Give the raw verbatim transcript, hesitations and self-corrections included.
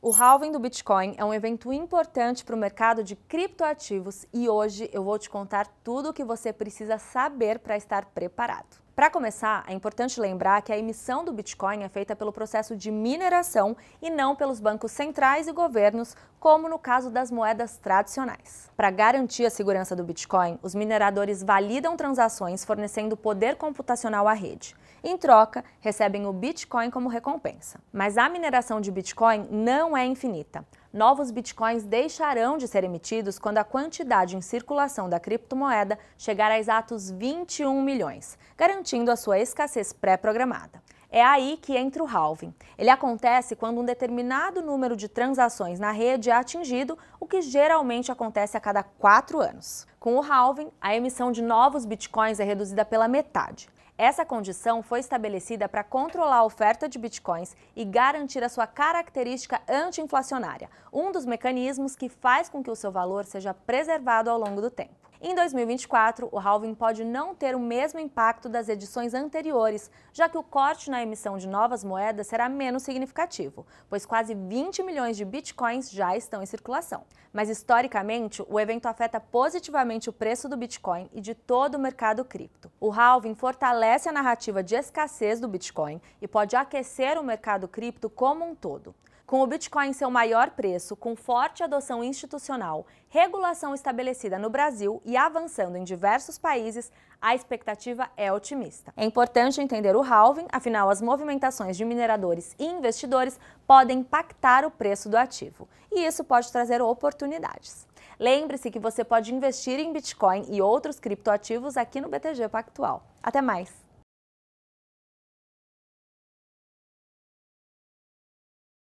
O halving do Bitcoin é um evento importante para o mercado de criptoativos e hoje eu vou te contar tudo o que você precisa saber para estar preparado. Para começar, é importante lembrar que a emissão do Bitcoin é feita pelo processo de mineração e não pelos bancos centrais e governos, como no caso das moedas tradicionais. Para garantir a segurança do Bitcoin, os mineradores validam transações fornecendo poder computacional à rede. Em troca, recebem o Bitcoin como recompensa. Mas a mineração de Bitcoin não é infinita. Novos Bitcoins deixarão de ser emitidos quando a quantidade em circulação da criptomoeda chegar a exatos vinte e um milhões, garantindo a sua escassez pré-programada. É aí que entra o halving. Ele acontece quando um determinado número de transações na rede é atingido, o que geralmente acontece a cada quatro anos. Com o halving, a emissão de novos Bitcoins é reduzida pela metade. Essa condição foi estabelecida para controlar a oferta de bitcoins e garantir a sua característica anti-inflacionária, um dos mecanismos que faz com que o seu valor seja preservado ao longo do tempo. Em dois mil e vinte e quatro, o halving pode não ter o mesmo impacto das edições anteriores, já que o corte na emissão de novas moedas será menos significativo, pois quase vinte milhões de bitcoins já estão em circulação. Mas, historicamente, o evento afeta positivamente o preço do Bitcoin e de todo o mercado cripto. O halving fortalece a narrativa de escassez do Bitcoin e pode aquecer o mercado cripto como um todo. Com o Bitcoin em seu maior preço, com forte adoção institucional, regulação estabelecida no Brasil e avançando em diversos países, a expectativa é otimista. É importante entender o halving, afinal as movimentações de mineradores e investidores podem impactar o preço do ativo, e isso pode trazer oportunidades. Lembre-se que você pode investir em Bitcoin e outros criptoativos aqui no B T G Pactual. Até mais!